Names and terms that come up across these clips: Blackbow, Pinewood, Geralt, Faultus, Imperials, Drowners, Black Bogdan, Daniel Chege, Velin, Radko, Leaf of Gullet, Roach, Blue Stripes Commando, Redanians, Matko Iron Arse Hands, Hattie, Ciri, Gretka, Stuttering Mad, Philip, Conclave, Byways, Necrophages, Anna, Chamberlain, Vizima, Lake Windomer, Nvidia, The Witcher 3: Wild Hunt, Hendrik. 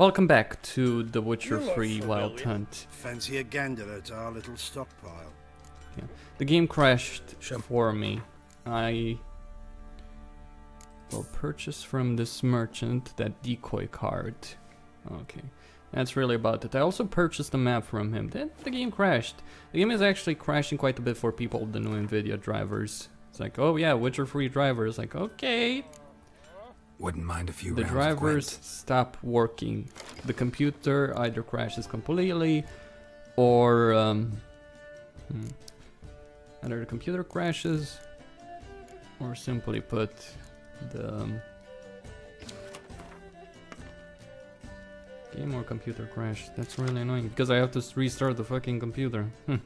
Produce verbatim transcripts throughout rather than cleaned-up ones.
Welcome back to The Witcher three Wild Hunt. Fancy a gander at our little stockpile. Yeah. The game crashed for me. I will purchase from this merchant that decoy card. Okay, that's really about it. I also purchased a map from him. Then the game crashed. The game is actually crashing quite a bit for people, the new Nvidia drivers. It's like, oh yeah, Witcher three drivers. Like, okay. Wouldn't mind a few. The drivers stop working. The computer either crashes completely, or um, hmm, either the computer crashes, or simply put, the um, game or computer crash. That's really annoying because I have to restart the fucking computer. Hm.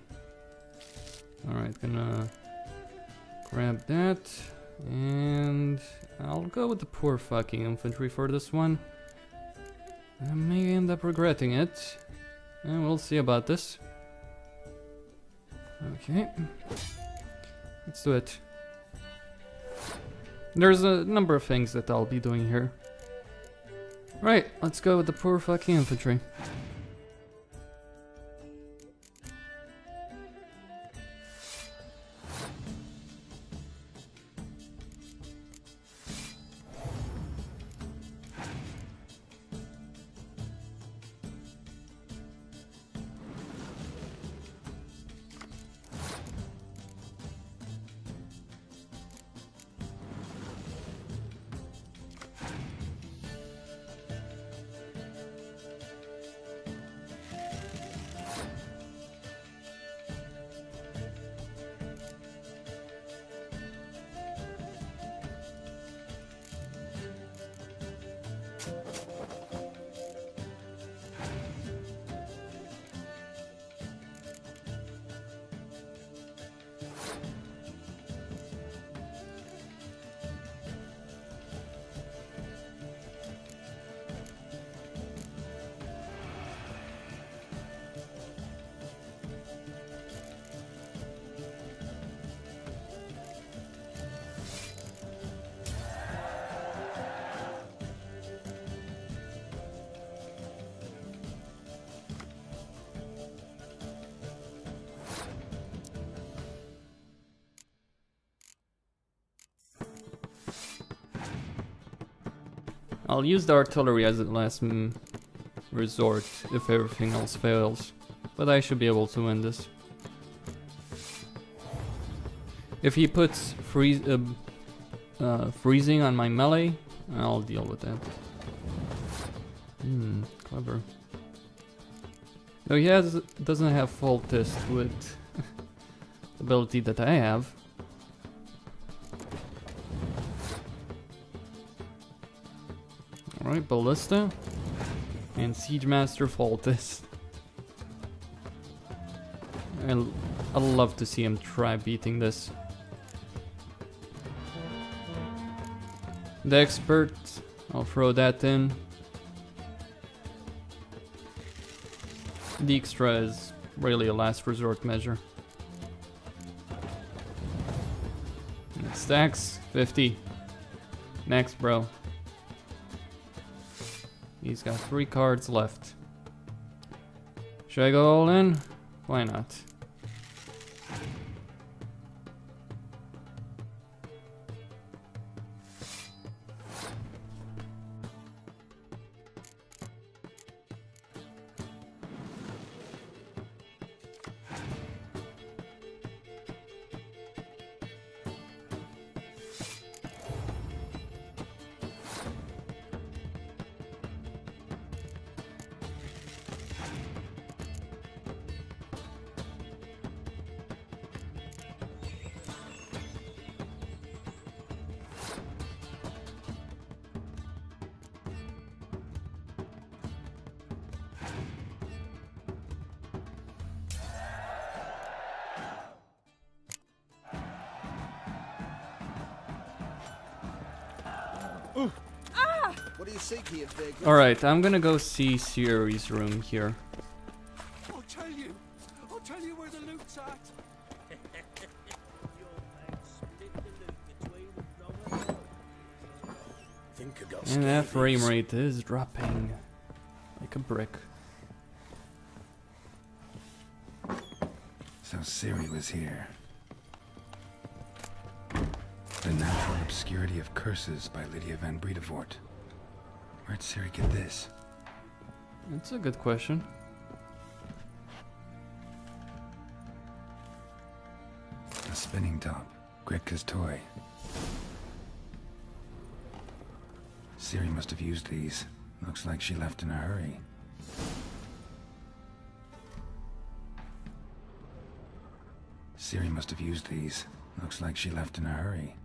All right, gonna grab that. And I'll go with the poor fucking infantry for this one. I may end up regretting it. And we'll see about this. Okay. Let's do it. There's a number of things that I'll be doing here. Right, let's go with the poor fucking infantry. I'll use the artillery as a last mm, resort if everything else fails, but I should be able to win this. If he puts freeze, uh, uh, freezing on my melee, I'll deal with that. Hmm, clever. Though he has, doesn't have full test with the ability that I have. Alright, Ballista and Siege Master Faultus. I'd love to see him try beating this. The Expert, I'll throw that in. The Extra is really a last resort measure. It stacks, fifty. Next, bro. He's got three cards left. Should I go all in? Why not? Alright, I'm gonna go see Ciri's room here. I'll tell you. I'll tell you where the loot's at. And that frame rate is dropping. Make a brick. So Ciri was here. The natural obscurity of curses by Lydia Van Bredevoort. Where'd Ciri get this? That's a good question. A spinning top. Gretka's toy. Ciri must have used these. Looks like she left in a hurry. Ciri must have used these. Looks like she left in a hurry.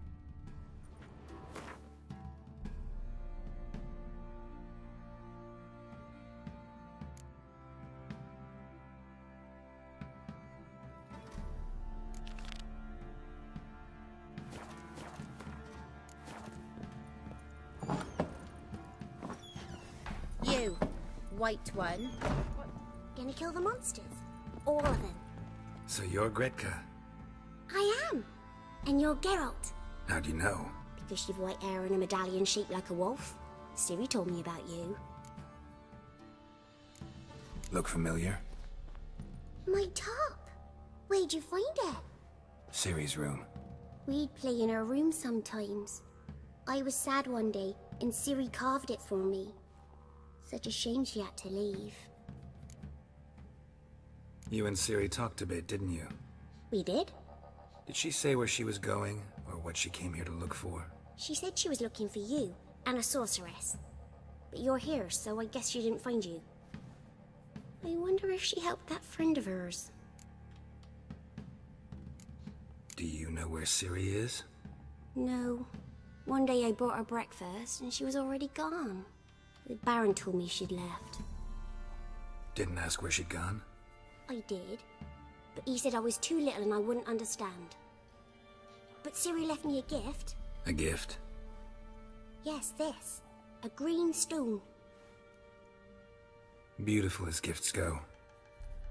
White one. Gonna kill the monsters. All of them. So you're Gretka? I am. And you're Geralt. How do you know? Because you've white hair and a medallion shaped like a wolf. Ciri told me about you. Look familiar? My top. Where'd you find it? Ciri's room. We'd play in her room sometimes. I was sad one day and Ciri carved it for me. Such a shame she had to leave. You and Ciri talked a bit, didn't you? We did. Did she say where she was going, or what she came here to look for? She said she was looking for you, and a sorceress. But you're here, so I guess she didn't find you. I wonder if she helped that friend of hers. Do you know where Ciri is? No. One day I bought her breakfast, and she was already gone. The Baron told me she'd left. Didn't ask where she'd gone? I did, but he said I was too little and I wouldn't understand. But Ciri left me a gift. A gift? Yes, this. A green stone. Beautiful as gifts go.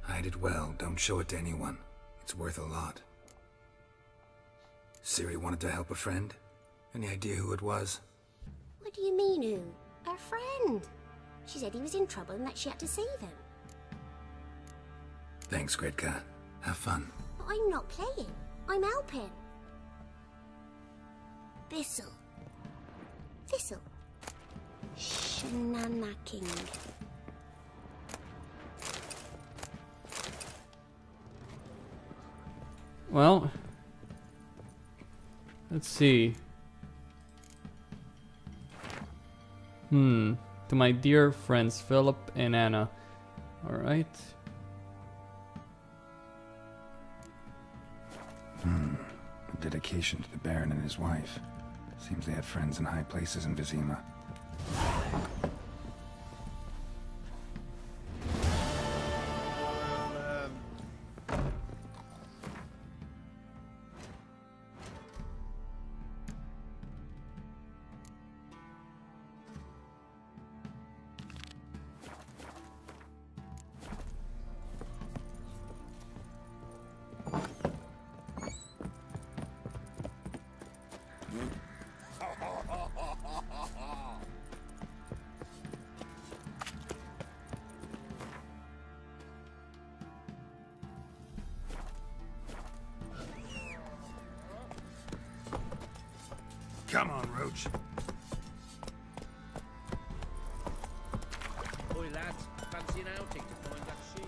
Hide it well, don't show it to anyone. It's worth a lot. Ciri wanted to help a friend? Any idea who it was? What do you mean, who? Her friend. She said he was in trouble and that she had to save him. Thanks, Gretka. Have fun. But I'm not playing. I'm helping. Thistle. Thistle. Shenanaking. Well, let's see. Hmm. To my dear friends Philip and Anna. Alright. Hmm. A dedication to the Baron and his wife. Seems they had friends in high places in Vizima. Come on, Roach. Oi, lads. Fancy an outing to find that sheep.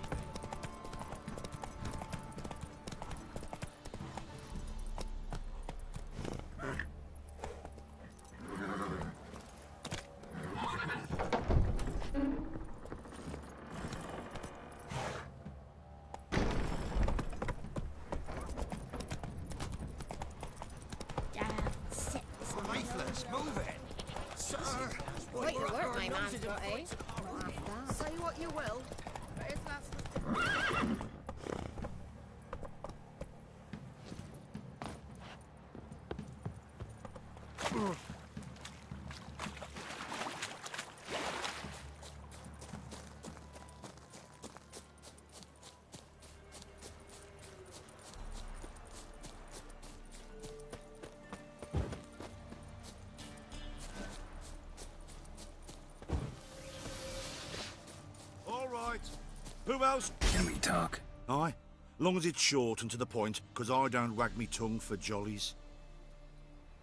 Who else? Can we talk? Aye. Long as it's short and to the point, because I don't wag me tongue for jollies.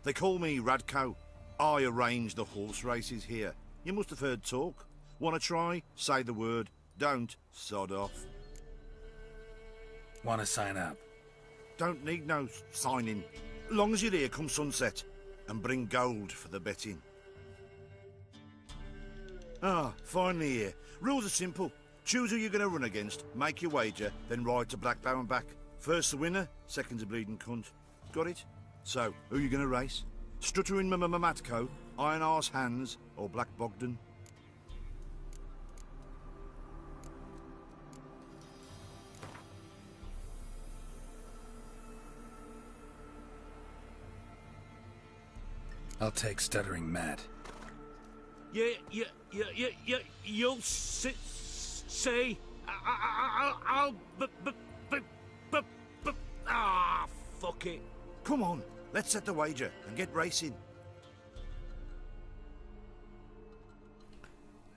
They call me Radko. I arrange the horse races here. You must have heard talk. Wanna try? Say the word. Don't, sod off. Wanna sign up? Don't need no signing. Long as you're here come sunset, and bring gold for the betting. Ah, finally here. Rules are simple. Choose who you're gonna run against, make your wager, then ride to Blackbow and back. First the winner, second's a bleeding cunt. Got it? So, who you gonna race? Stuttering Matko, Iron Arse Hands, or Black Bogdan? I'll take Stuttering Mad. Yeah, yeah, yeah, yeah, yeah. You'll sit, say, I, I, I'll, I'll, but, but, but, but, but, ah, fuck it. Come on, let's set the wager and get racing.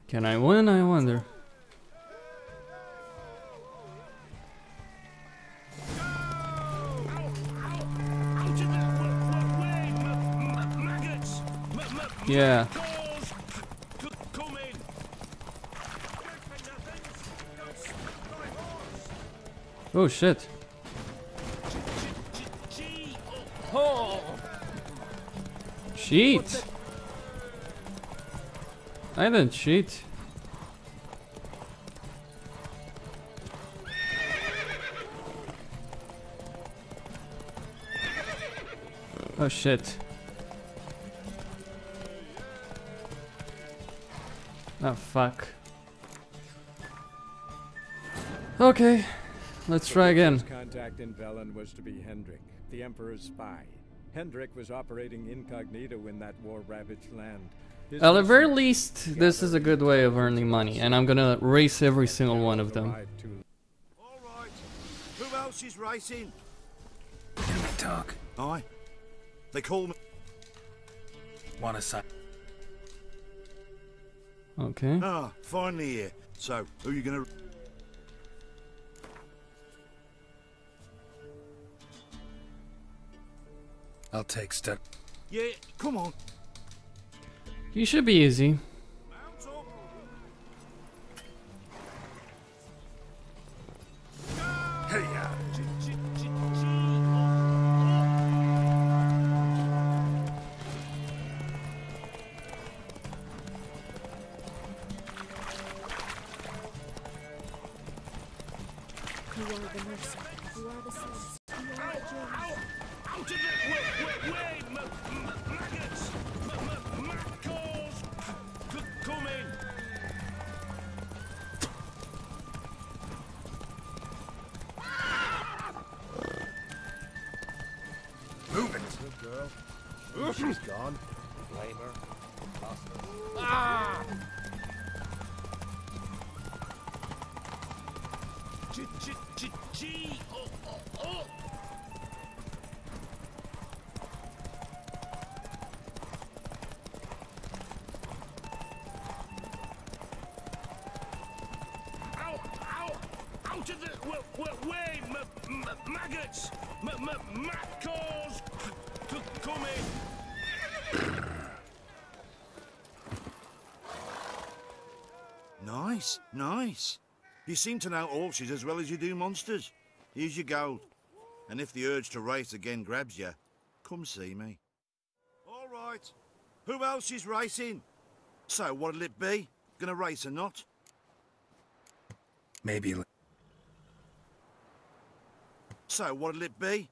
Can I win? I wonder. Yeah. Oh shit. Cheat. I didn't cheat. Oh shit. Oh fuck. Okay, let's try again. His contact in Velin was to be Hendrik, the Emperor's spy. Hendrik was operating incognito in that war-ravaged land. His At the very least, this is a good way of earning money, and I'm gonna race every single one of them. All right. Who else is racing? Can we talk? Aye. They call me. Want to sign? Okay. Ah, finally here. So, who are you gonna... I'll take step. Yeah, come on. You should be easy. Mount up. Go! Hey, yeah. Nice, nice. You seem to know horses as well as you do monsters. Here's your gold. And if the urge to race again grabs you, come see me. All right. Who else is racing? So, what'll it be? Gonna race or not? Maybe. So, what'll it be?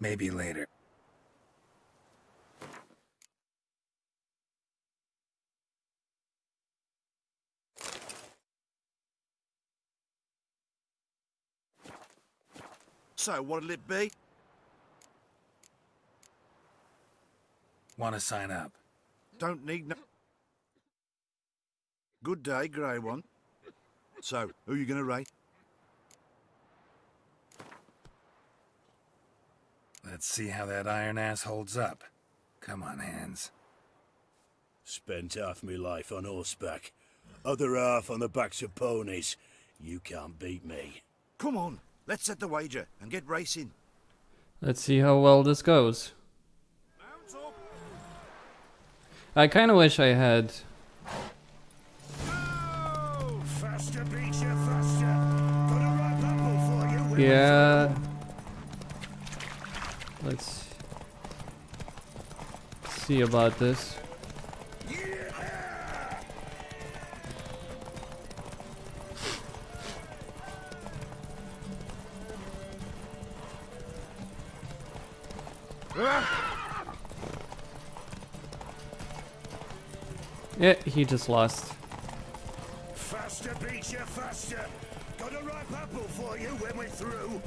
Maybe later. So, what'll it be? Wanna sign up? Don't need no... Good day, grey one. So, who are you gonna rate? Let's see how that iron ass holds up. Come on, Hands. Spent half me life on horseback. Other half on the backs of ponies. You can't beat me. Come on, let's set the wager and get racing. Let's see how well this goes. I kind of wish I had... Yeah... Let's see about this. Yeah, he just lost. Faster, beat you, faster. Got a ripe apple for you when we're through.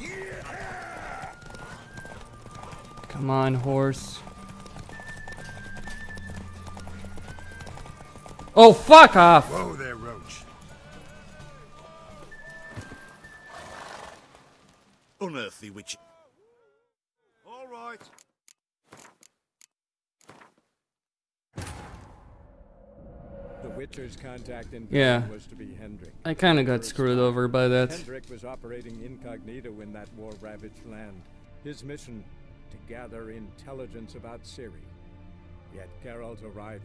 Yeah. Come on, horse. Oh, fuck off! Whoa there, Roach. Unearthly witch. All right. The Witcher's contact in yeah. was to be Hendrik. I kind of got screwed over by that. Hendrik was operating incognito in that war-ravaged land. His mission, to gather intelligence about Ciri. Yet Geralt arrived.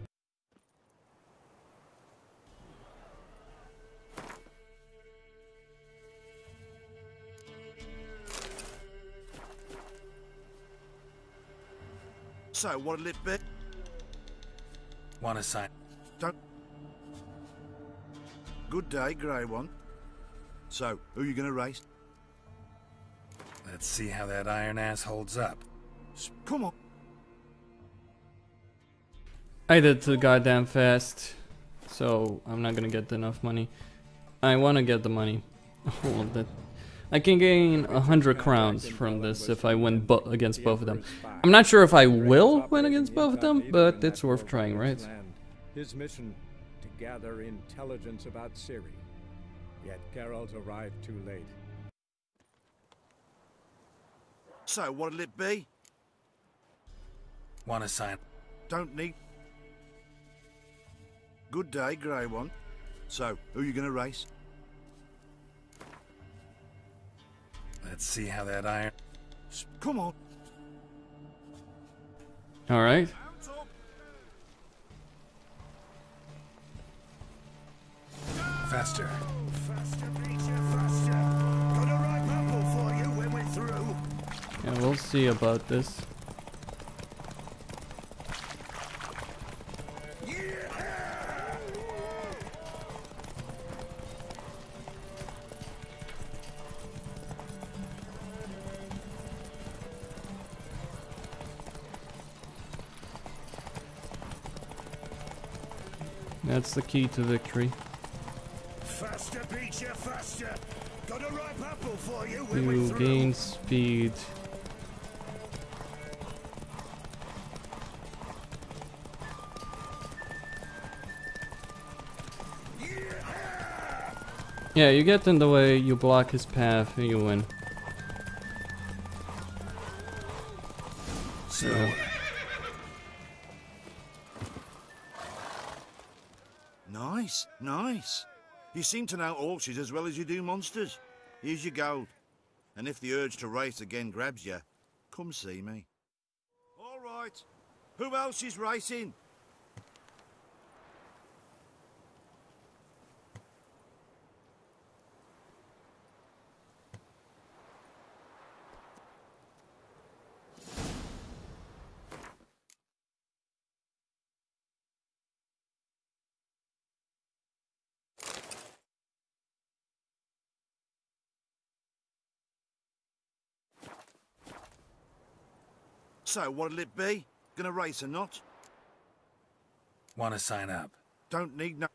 So, what a little bit. Want to sign? Don't. Good day, grey one. So, who are you going to race? Let's see how that iron ass holds up. Come on. I did too goddamn fast, so I'm not going to get enough money. I want to get the money. All of that. I can gain a hundred crowns from this if I win bo against both of them. I'm not sure if I will win against both of them, but it's worth trying, right? His mission, to gather intelligence about Ciri. Yet Geralt arrived too late. So what'll it be? Want to sign? Don't need. Good day, grey one. So who are you gonna race? Let's see how that iron... Come on. All right. Faster. Faster, Peter, faster. Got a ripe apple for you when we're through. Yeah, we'll see about this. That's the key to victory. Faster, beat you, faster. Got a ripe apple for you when we're through. You gain speed. Yeah, you get in the way, you block his path, and you win. So. Yeah. Nice, nice. You seem to know orcs as well as you do monsters. Here's your gold. And if the urge to race again grabs you, come see me. All right. Who else is racing? So, what'll it be? Gonna race or not? Wanna sign up? Don't need no...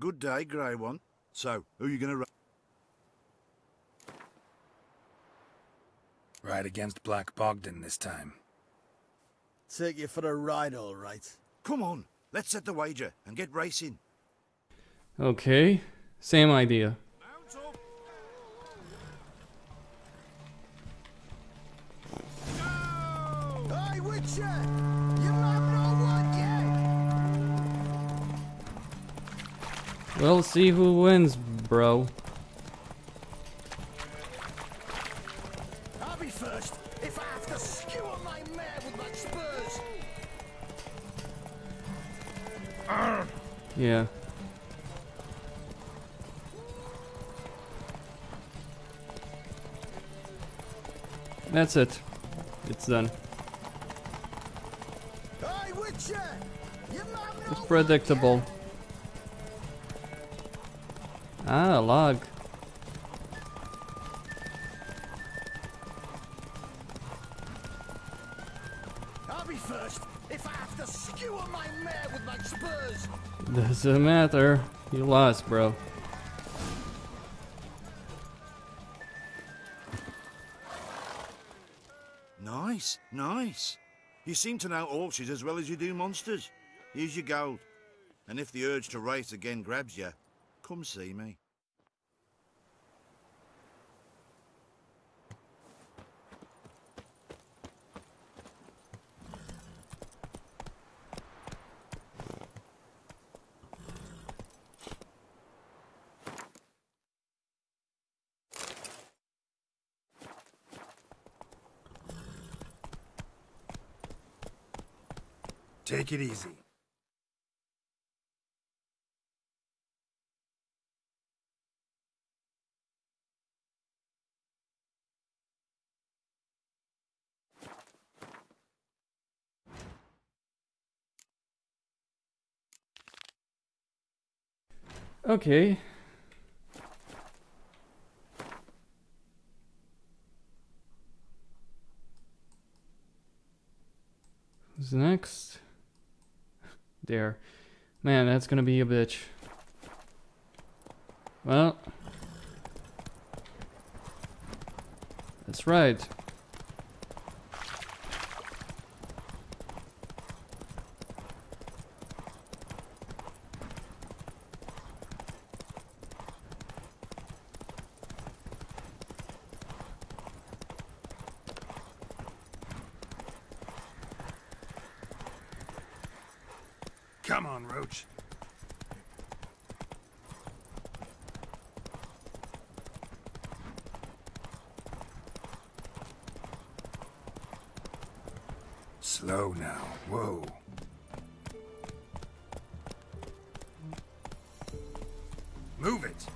Good day, grey one. So, who are you gonna race? Ride against Black Bogdan this time. Take you for a ride, all right. Come on, let's set the wager and get racing. Okay, same idea. We'll see who wins, bro. I'll be first if I have to skewer my mare with my spurs. Arr. Yeah. That's it. It's done. Hey, Witcher, you might it's predictable. Ah, a log. I'll be first if I have to skewer my mare with my spurs. Doesn't matter. You lost, bro. Nice, nice. You seem to know orches as well as you do monsters. Here's your gold. And if the urge to race again grabs you, come see me. Take it easy. Okay. Who's next? There. Man, that's gonna be a bitch. Well. That's right. Come on, Roach. Slow now. Whoa. Move it.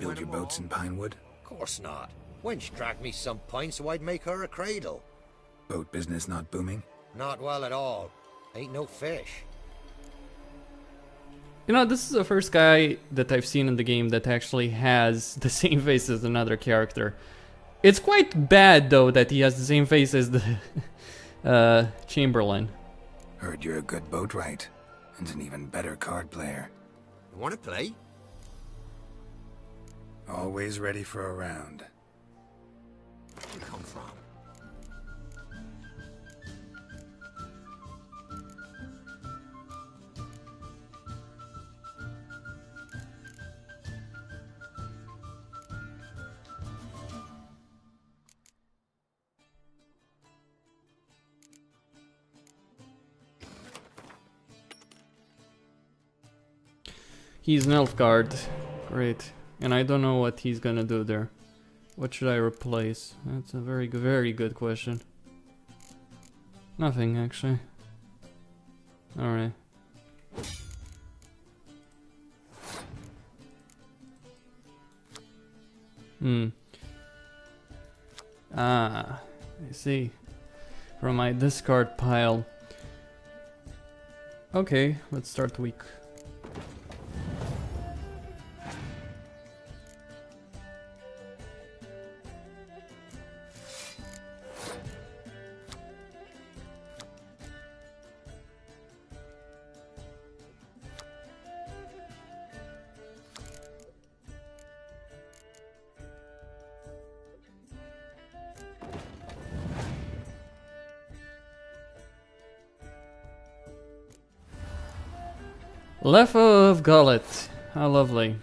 Build your boats in Pinewood? Course not. Wench dragged me some pine so I'd make her a cradle. Boat business not booming? Not well at all. Ain't no fish. You know, this is the first guy that I've seen in the game that actually has the same face as another character. It's quite bad though that he has the same face as the uh, Chamberlain. Heard you're a good boatwright and an even better card player. You wanna play? Always ready for a round. Where'd you come from? He's an elf guard. Great. And I don't know what he's gonna do there. What should I replace? That's a very, very good question. Nothing, actually. Alright. Hmm. Ah, I see. From my discard pile. Okay, let's start the week. Leaf of Gullet. How lovely.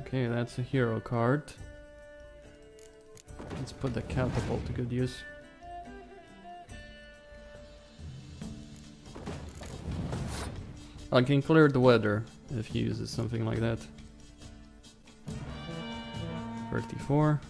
Okay, that's a hero card. Let's put the catapult to good use. I can clear the weather if he uses something like that. thirty-four.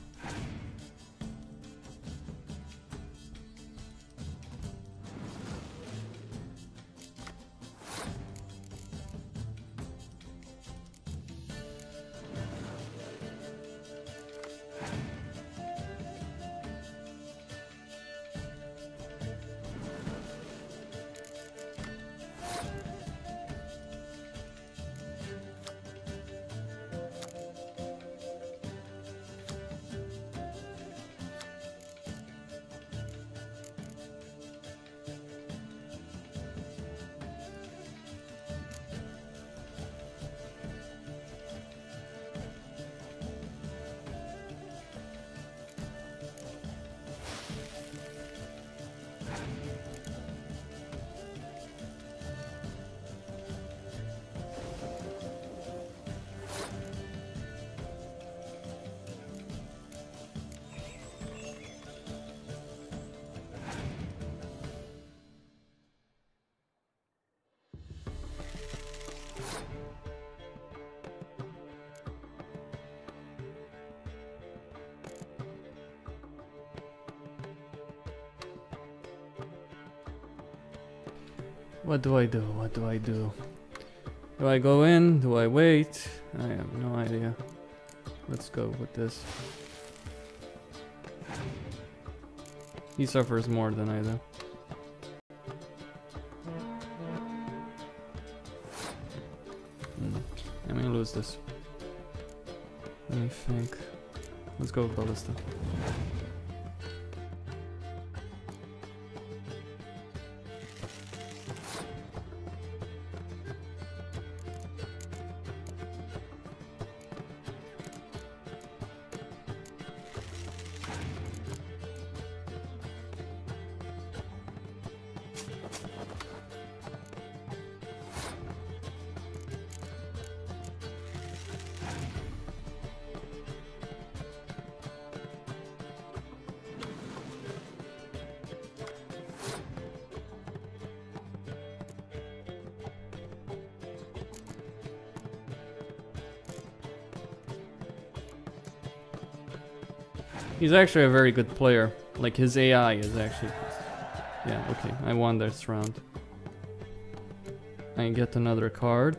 What do I do? What do I do? Do I go in? Do I wait? I have no idea. Let's go with this. He suffers more than I do. Hmm. I'm gonna lose this. Let me think. Let's go with Ballista. He's actually a very good player. Like, his A I is actually... Yeah, okay, I won this round. I get another card.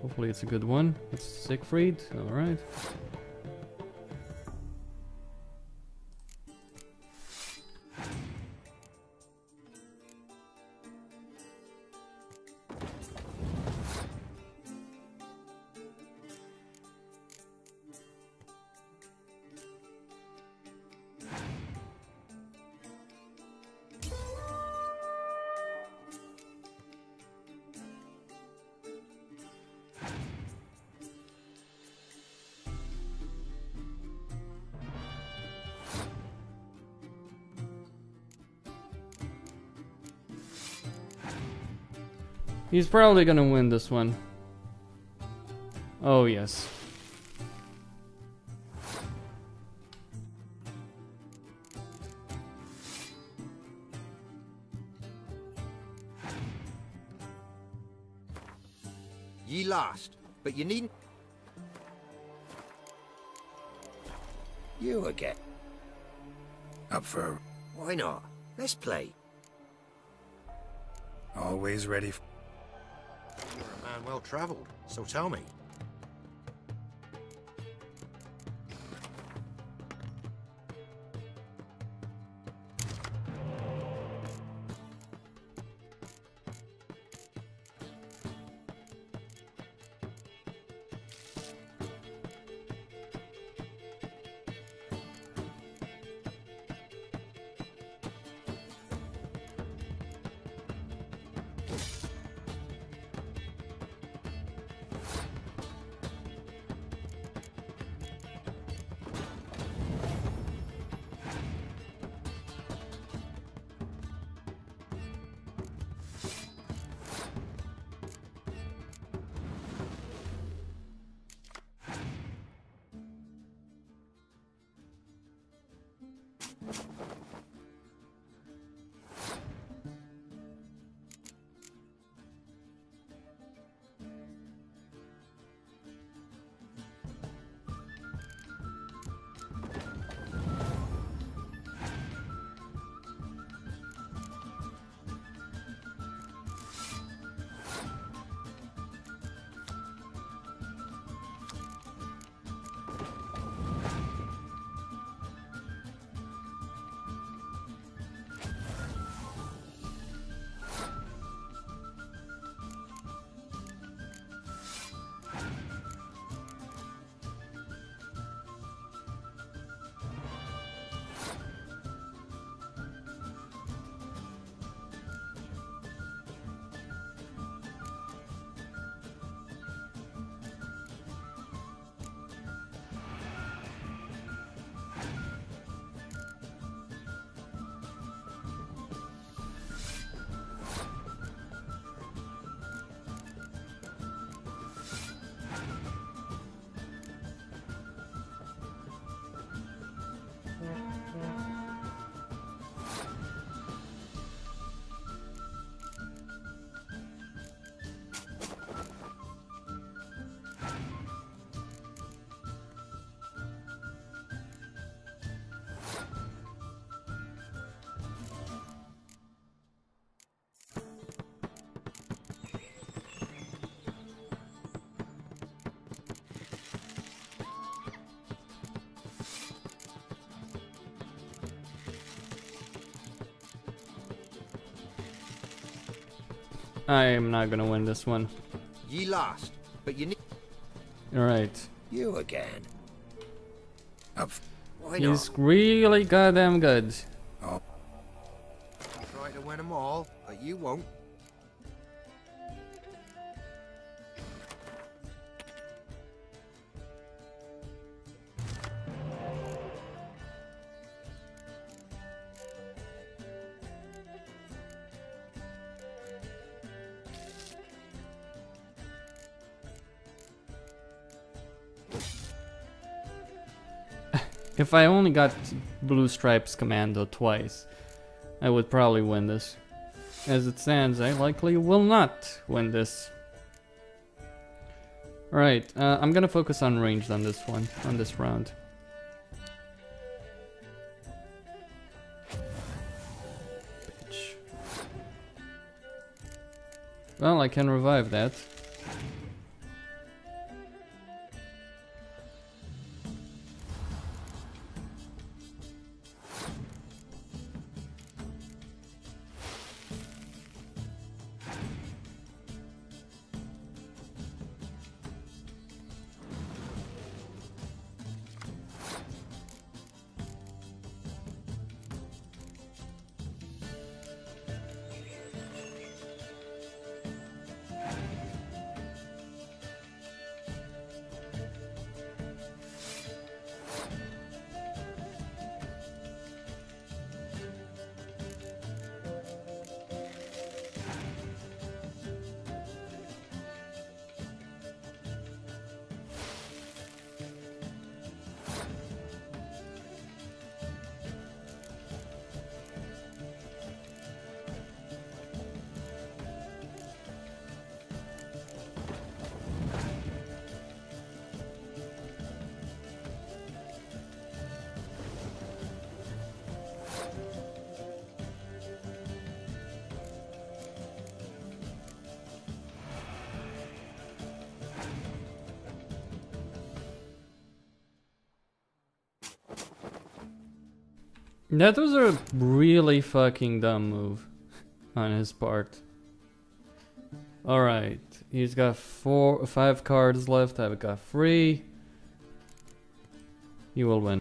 Hopefully it's a good one. It's Siegfried, alright. He's probably gonna win this one. Oh, yes. Ye lost, but you needn't. You again. Up for. Why not? Let's play. Always ready for. Well traveled, so tell me. I am not gonna win this one. Ye lost, but you need. All right. You again. Of. He's really goddamn good. Oh. Try to win them all, but you won't. If I only got Blue Stripes Commando twice, I would probably win this. As it stands, I likely will not win this. Alright, uh, I'm gonna focus on ranged on this one, on this round. Bitch. Well, I can revive that. That was a really fucking dumb move on his part. Alright, he's got four, five cards left, I've got three. You will win.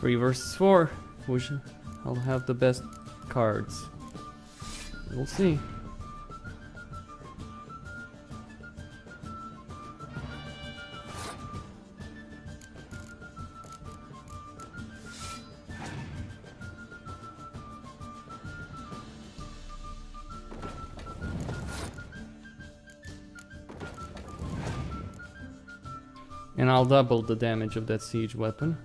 three versus four, which I'll have the best cards. We'll see. And I'll double the damage of that siege weapon.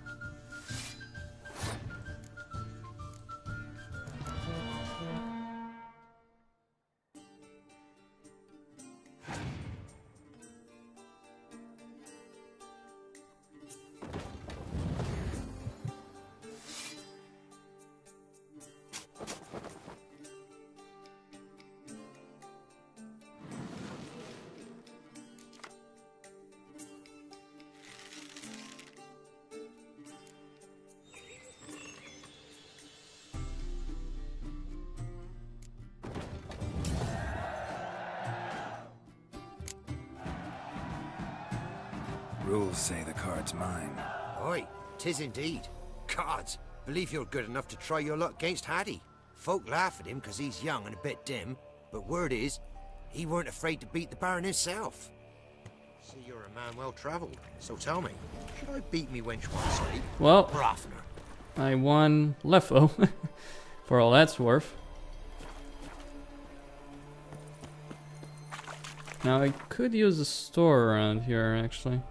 Rules say the card's mine. Oi, tis indeed. Cards, believe you're good enough to try your luck against Hattie. Folk laugh at him because he's young and a bit dim, but word is, he weren't afraid to beat the Baron himself. See, you're a man well traveled, so tell me, should I beat me wench one sleep? Well, Brofner. I won Lefo, for all that's worth. Now I could use a store around here actually.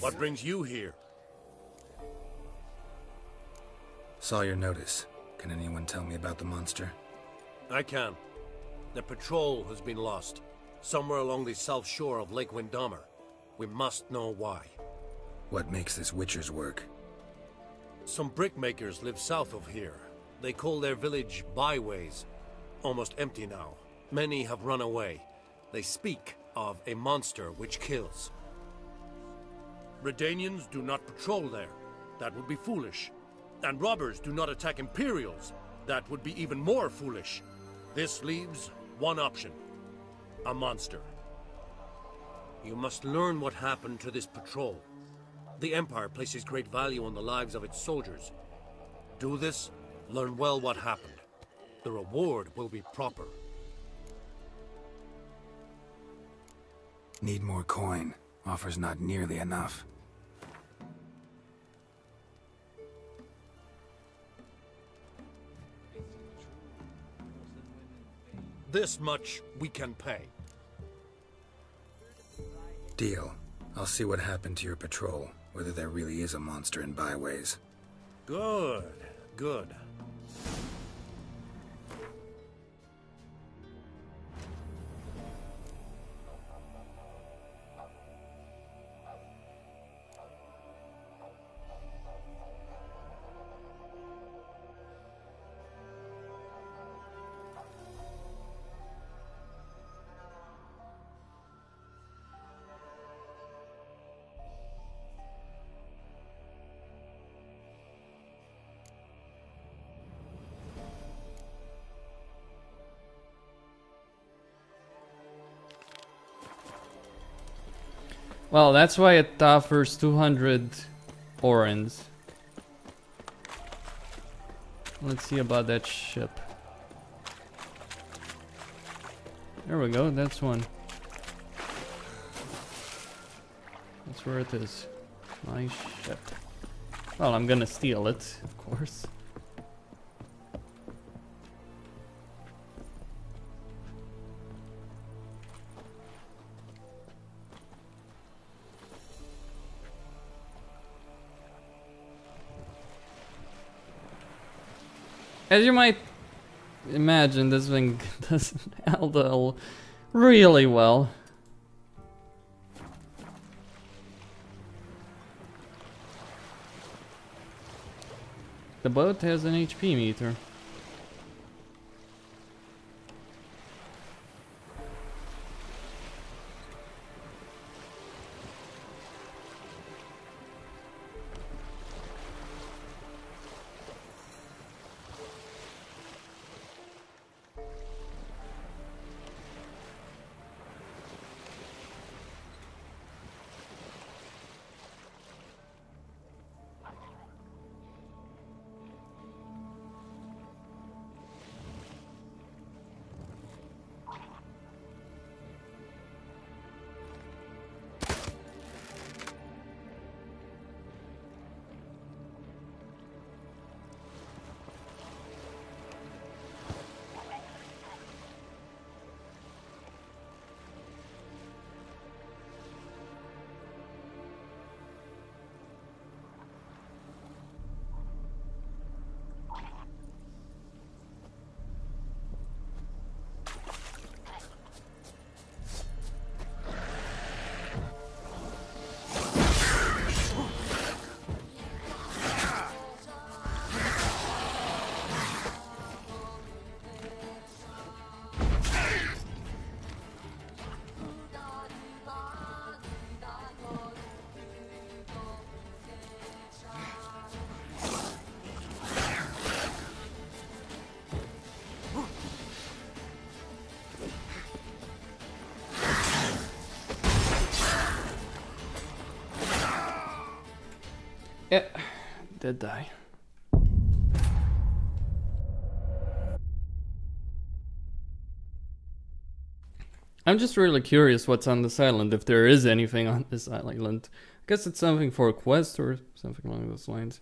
What brings you here? Saw your notice. Can anyone tell me about the monster? I can. The patrol has been lost, somewhere along the south shore of Lake Windomer. We must know why. What makes this Witcher's work? Some brickmakers live south of here. They call their village Byways. Almost empty now. Many have run away. They speak of a monster which kills. Redanians do not patrol there. That would be foolish. And robbers do not attack Imperials. That would be even more foolish. This leaves one option. A monster. You must learn what happened to this patrol. The Empire places great value on the lives of its soldiers. Do this, learn well what happened. The reward will be proper. Need more coin. Offers not nearly enough. This much we can pay. Deal. I'll see what happened to your patrol, whether there really is a monster in Byways. Good, good. Well, that's why it offers two hundred orans. Let's see about that ship. There we go, that's one. That's where it is. My ship. Well, I'm gonna steal it, of course. As you might imagine, this thing doesn't handle really well. The boat has an H P meter. that die. I'm just really curious what's on this island, if there is anything on this island. I guess it's something for a quest or something along those lines.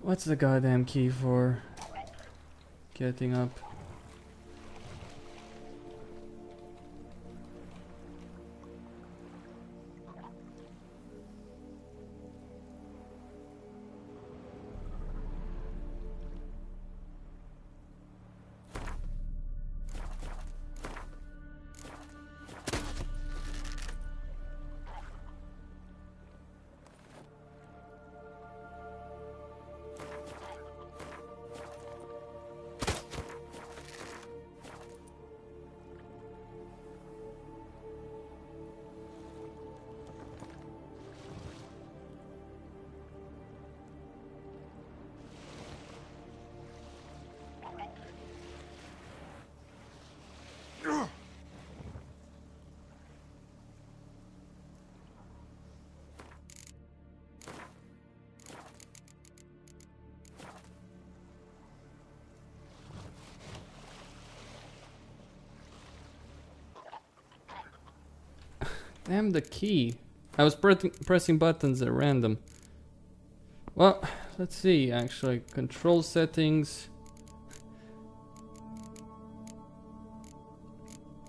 What's the goddamn key for getting up? Damn the key. I was pre pressing buttons at random. Well, let's see actually. Control settings.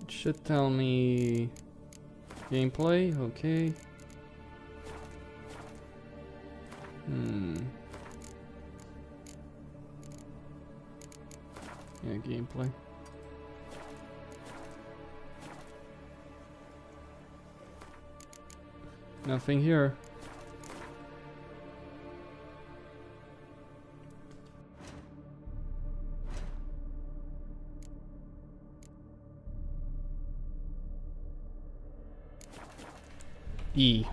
It should tell me gameplay, okay. Hmm. Yeah, gameplay. Nothing here. E.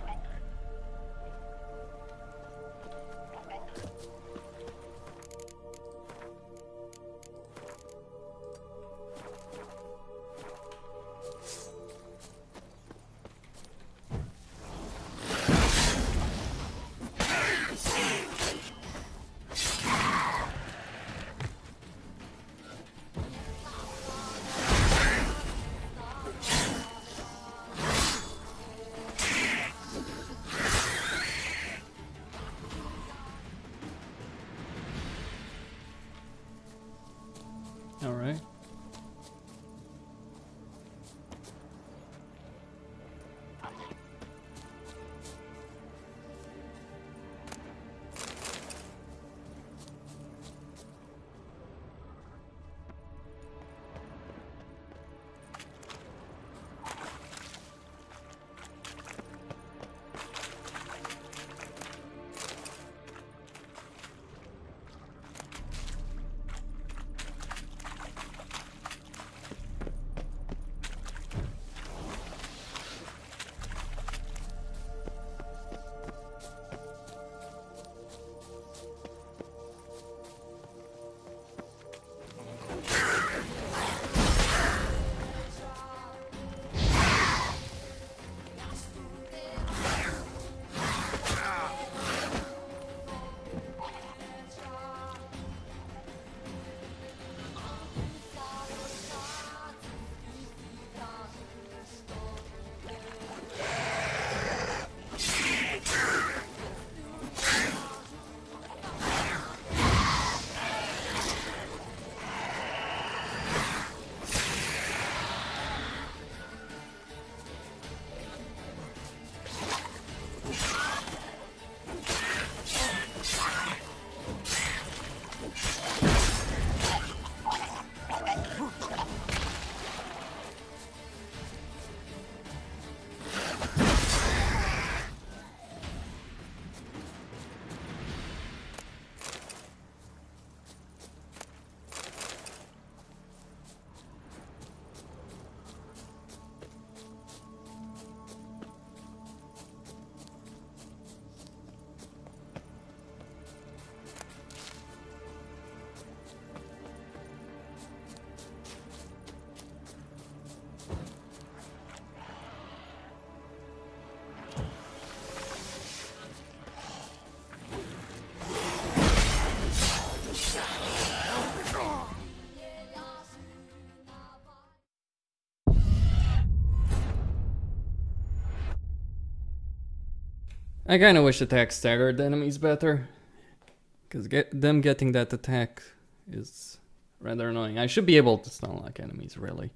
I kind of wish attack staggered enemies better, because get them getting that attack is rather annoying. I should be able to stun lock enemies, really.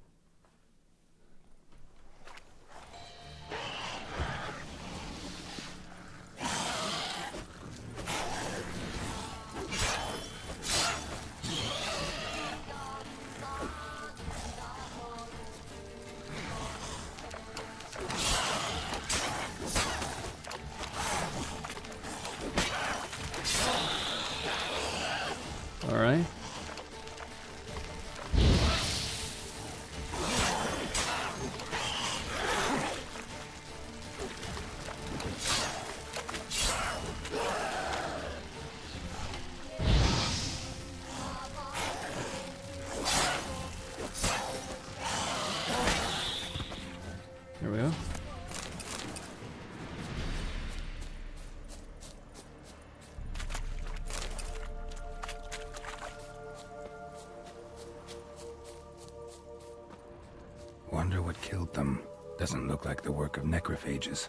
Necrophages.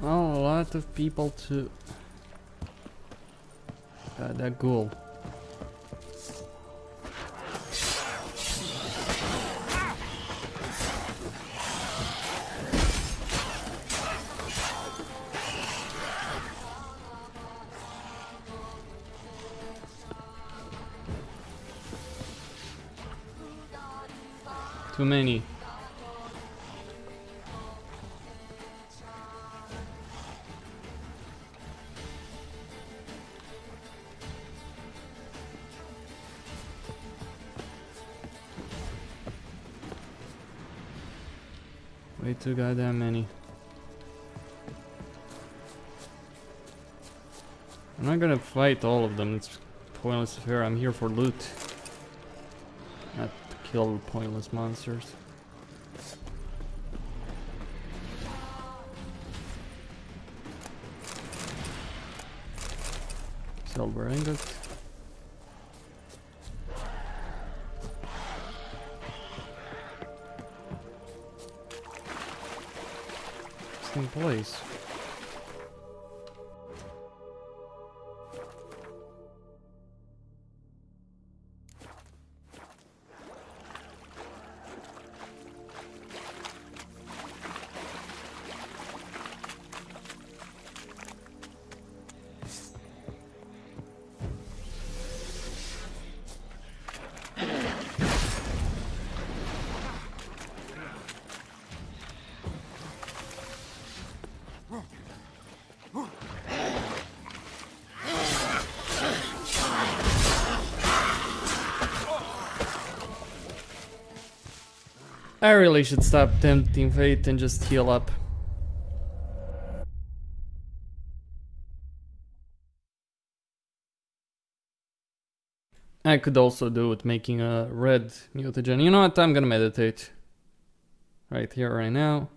Well, a lot of people to... Uh, that ghoul. Too many. Too goddamn many. I'm not gonna fight all of them, it's pointless affair. I'm here for loot, not to kill pointless monsters. Silver ingots. Place. I really should stop tempting fate and just heal up. I could also do with making a red mutagen. You know what? I'm gonna meditate. Right here, right now.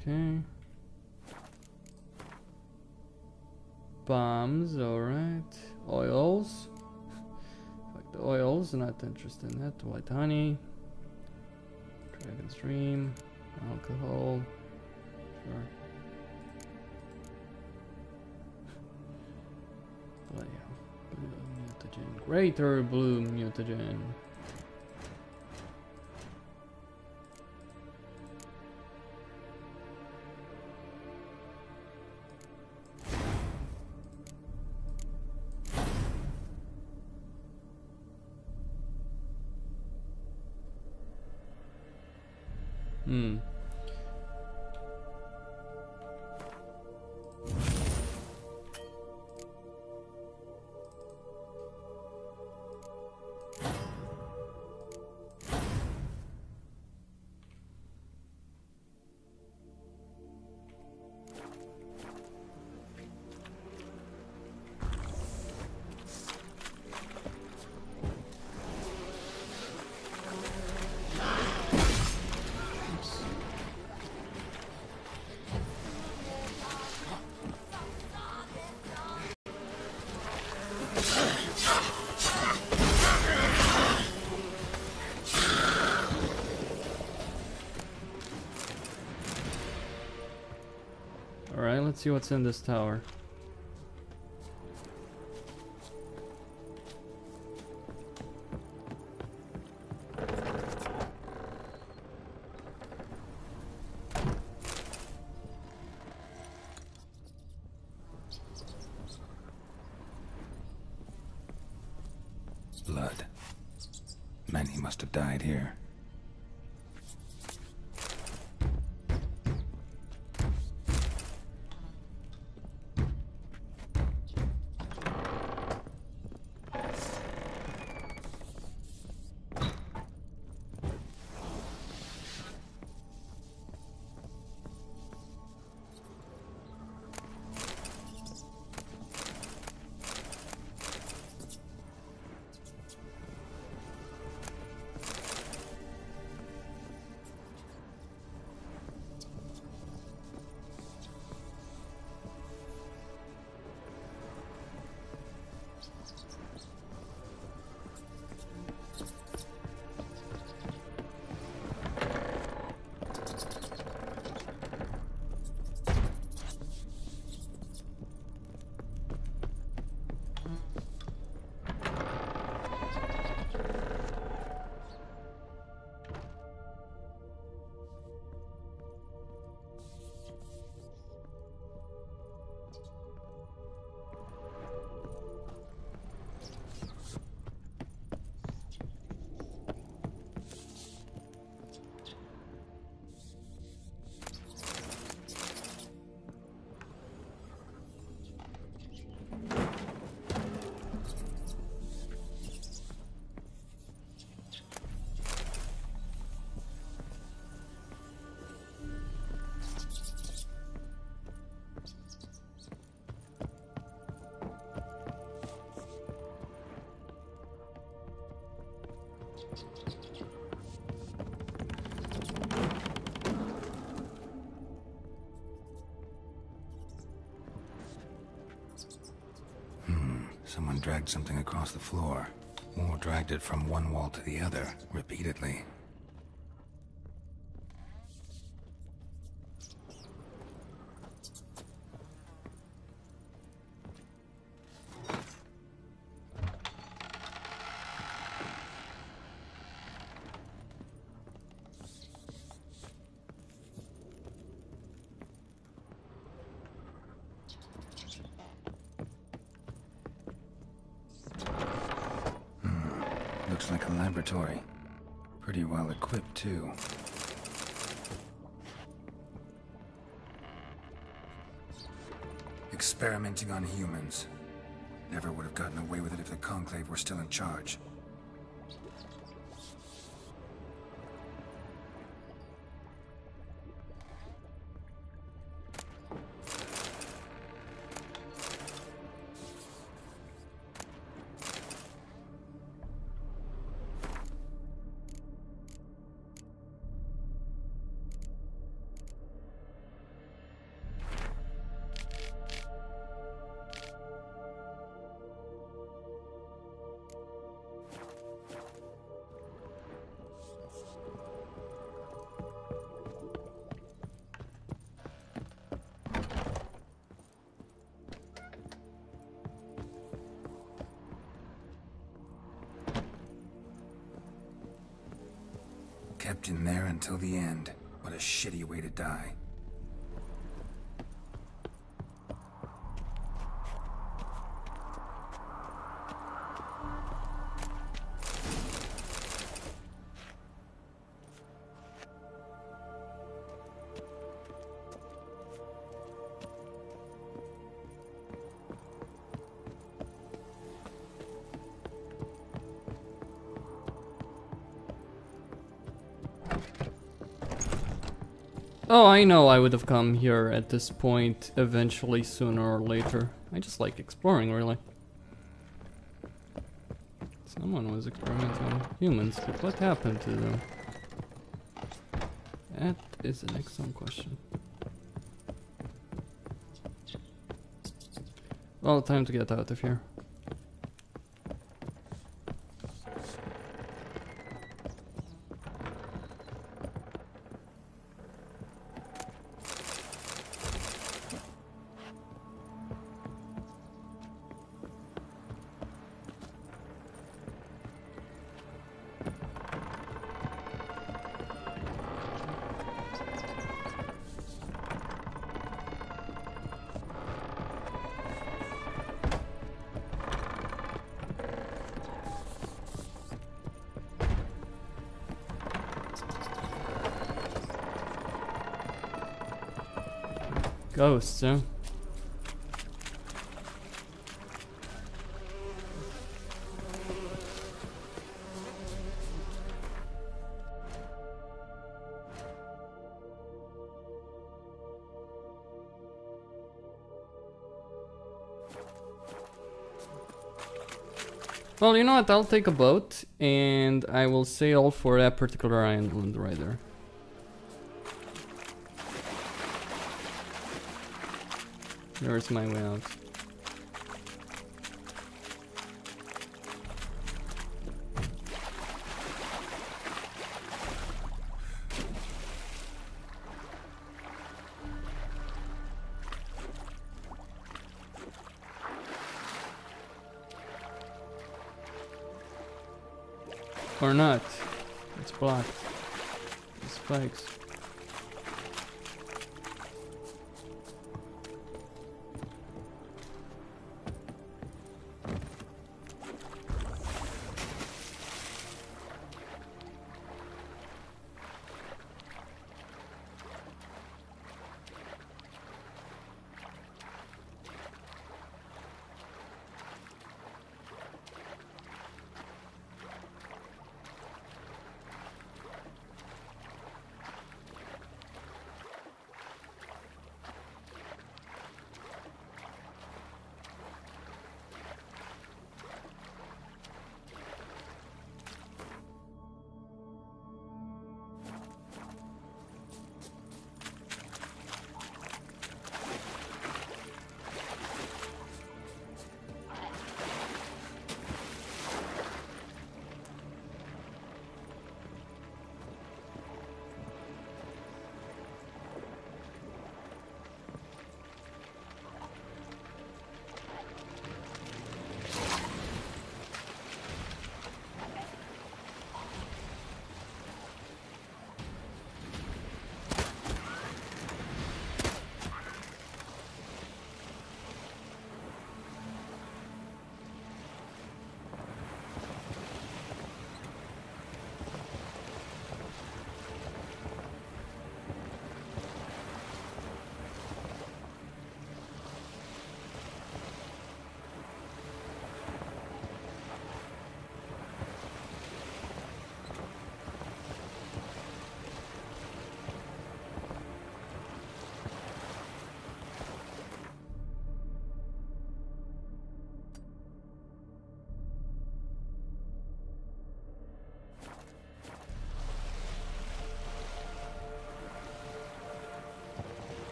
Okay. Bombs, alright. Oils. Like the oils, not interested in that. White honey. Dragon's dream. Alcohol. Sure. Blue mutagen. Greater blue mutagen. Hmm. Alright, let's see what's in this tower. Blood. Many must have died here. Someone dragged something across the floor, or dragged it from one wall to the other, repeatedly. Looks like a laboratory. Pretty well equipped, too. Experimenting on humans. Never would have gotten away with it if the Conclave were still in charge. Kept in there until the end. What a shitty way to die. Oh, I know I would have come here at this point eventually, sooner or later. I just like exploring, really. Someone was experimenting on humans, but what happened to them? That is an excellent question. Well, time to get out of here. Ghosts, huh? Well, you know what, I'll take a boat, and I will sail for that particular island right there. There's my way out. Or not. It's blocked. The spikes.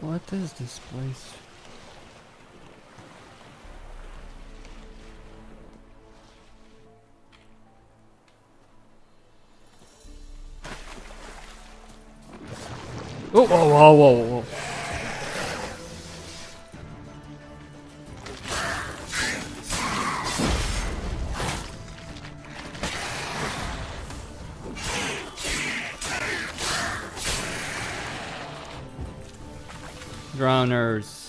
What is this place? Oh, whoa, whoa, whoa, whoa. Drowners.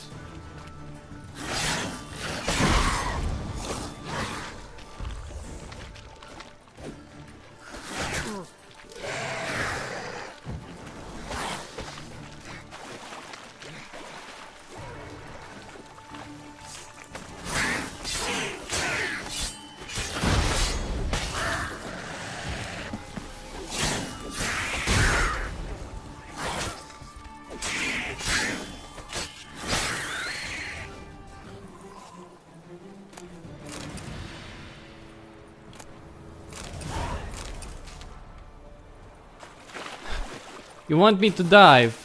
You want me to dive?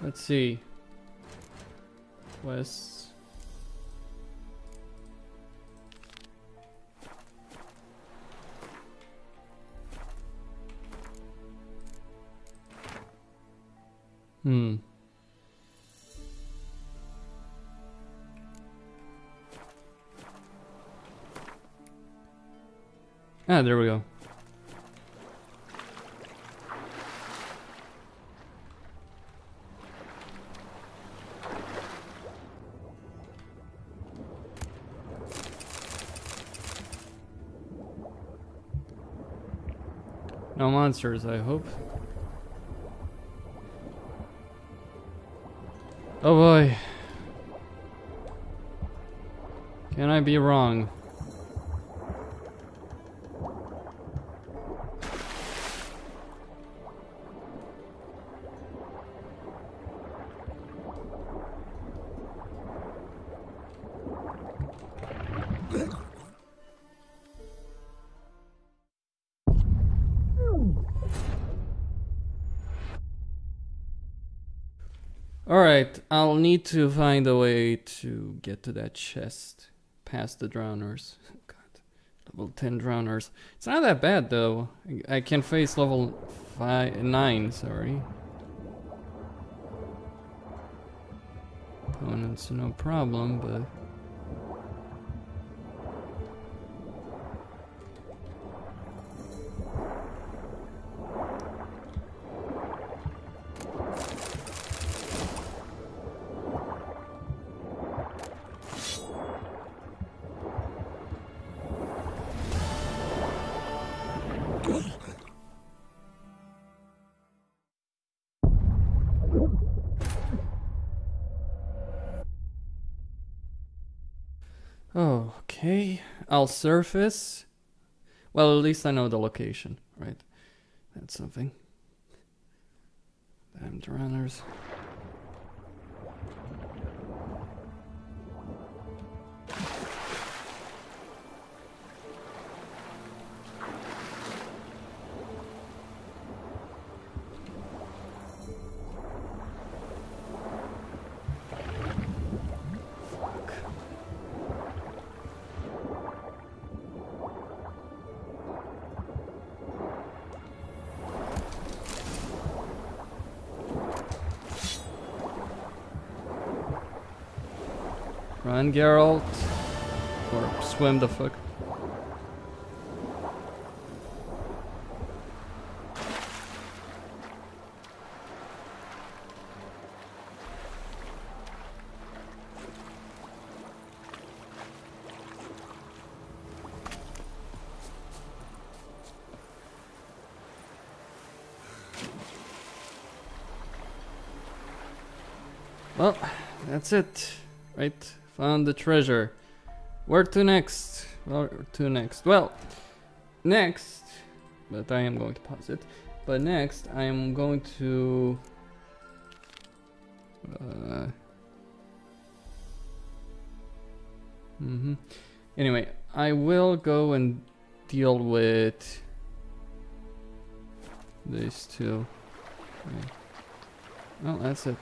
Let's see. West. Hmm. Ah, there we go. No monsters, I hope. Oh boy. Can I be wrong? Alright, I'll need to find a way to get to that chest past the drowners. God, level ten drowners. It's not that bad though. I can face level five, nine, sorry. Opponents, no problem, but... Okay, I'll surface. Well, at least I know the location, right? That's something. Damn drowners. Run, Geralt, or swim the fuck. Well, that's it, right? Found the treasure. Where to next? Where to next? Well, next, but I am going to pause it. But next, I am going to uh, mm-hmm. Anyway, I will go and deal with these two. Okay. Well, that's it.